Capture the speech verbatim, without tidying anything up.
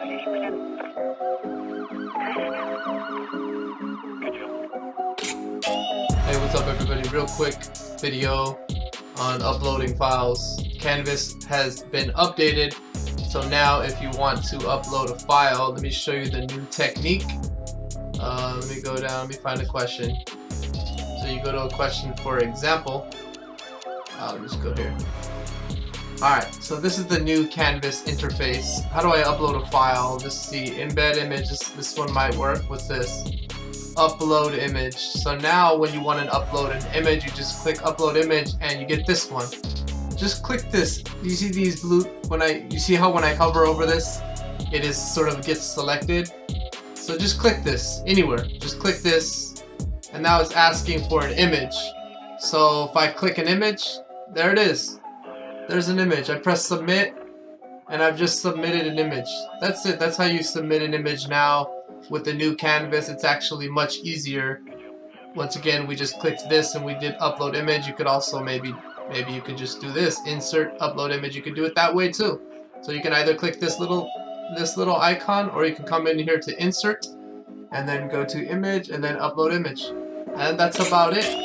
Hey, what's up everybody? Real quick video on uploading files. Canvas has been updated, so now if you want to upload a file, let me show you the new technique. Uh, let me go down, let me find a question. So you go to a question for example. I'll just go here. Alright, so this is the new Canvas interface. How do I upload a file? Just see embed image. This, this one might work. What's this? Upload image. So now when you want to upload an image, you just click upload image and you get this one. Just click this. You see these blue, when I, you see how when I hover over this, it is sort of gets selected. So just click this anywhere. Just click this and now it's asking for an image. So if I click an image, there it is. There's an image. I press submit and I've just submitted an image. That's it. That's how you submit an image now with the new Canvas. It's actually much easier. Once again, we just clicked this and we did upload image. You could also maybe maybe you could just do this. Insert, upload image. You could do it that way too. So you can either click this little this little icon, or you can come in here to insert and then go to image and then upload image. And that's about it.